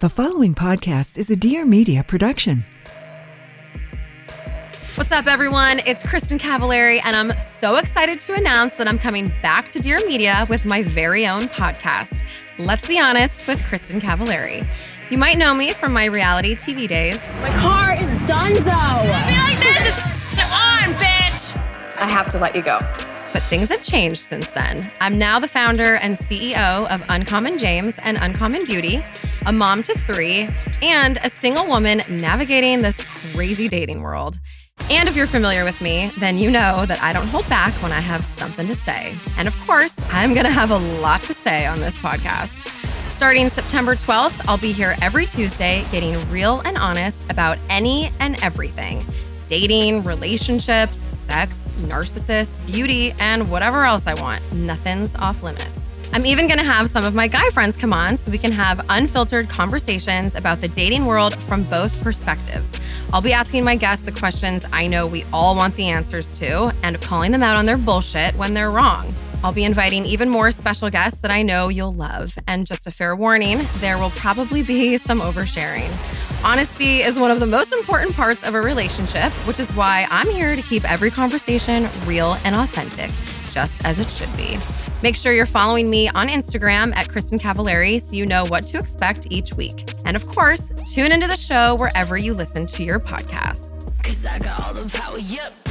The following podcast is a Dear Media production. What's up, everyone? It's Kristin Cavallari, and I'm so excited to announce that I'm coming back to Dear Media with my very own podcast, Let's Be Honest with Kristin Cavallari. You might know me from my reality TV days. My car is donezo. I feel like this is on, bitch. I have to let you go. But things have changed since then. I'm now the founder and CEO of Uncommon James and Uncommon Beauty, a mom to three, and a single woman navigating this crazy dating world. And if you're familiar with me, then you know that I don't hold back when I have something to say. And of course, I'm going to have a lot to say on this podcast. Starting September 12th, I'll be here every Tuesday getting real and honest about any and everything. Dating, relationships, sex, narcissists, beauty, and whatever else I want. Nothing's off limits. I'm even going to have some of my guy friends come on so we can have unfiltered conversations about the dating world from both perspectives. I'll be asking my guests the questions I know we all want the answers to and calling them out on their bullshit when they're wrong. I'll be inviting even more special guests that I know you'll love. And just a fair warning, there will probably be some oversharing. Honesty is one of the most important parts of a relationship, which is why I'm here to keep every conversation real and authentic, just as it should be. Make sure you're following me on Instagram at Kristin Cavallari so you know what to expect each week. And of course, tune into the show wherever you listen to your podcasts. 'Cause I got all the power, yep.